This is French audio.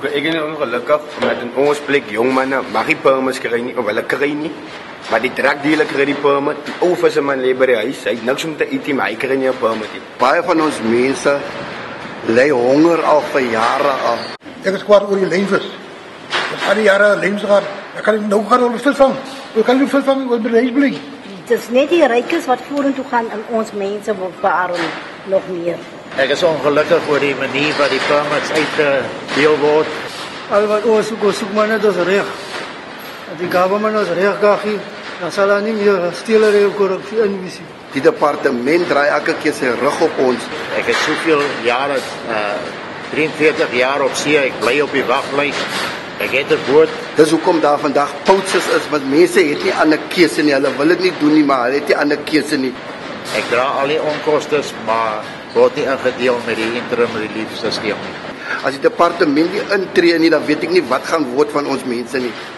Ik ben ongelukkig met ons plek jongmannen, maar die permers krijg je niet, of wel krijg je niet. Maar die dragdealer krijg die permers, die over zijn man leven hij heeft niks om te eten, maar ik krijg niet een permers. Paar van ons mensen lijden honger al van jaren af. Ik is kwaad over je levens. Al die jaren levens gaan, ik kan niet nog gaan over veel van. Ik kan niet veel van over de reisblik. Het is net die rijkers wat voor en toe gaan en ons mensen bewaren nog meer. Ek is ongelukkig oor die manier wat die permits uitgedeel word. Al wat ons soek maar net ons reg. As die government ons reg kan gee, dan sal daar nie meer steelery of korrupsie in wees nie. Die departement draai elke keer sy rug op ons. Ek het soveel jare, 43 jaar op see, ek bly op die waglys. Ek het 'n woord. Dis hoekom daar vandag pouses is, want mense het nie ander keuse nie. Hulle wil dit nie doen nie, maar hulle het nie ander keuse nie. Ek dra al die onkoste, maar wordt niet ingedeel met die interim relief systeem. Als het departement niet intreedt, dan weet ik niet wat gaan worden van ons mensen niet.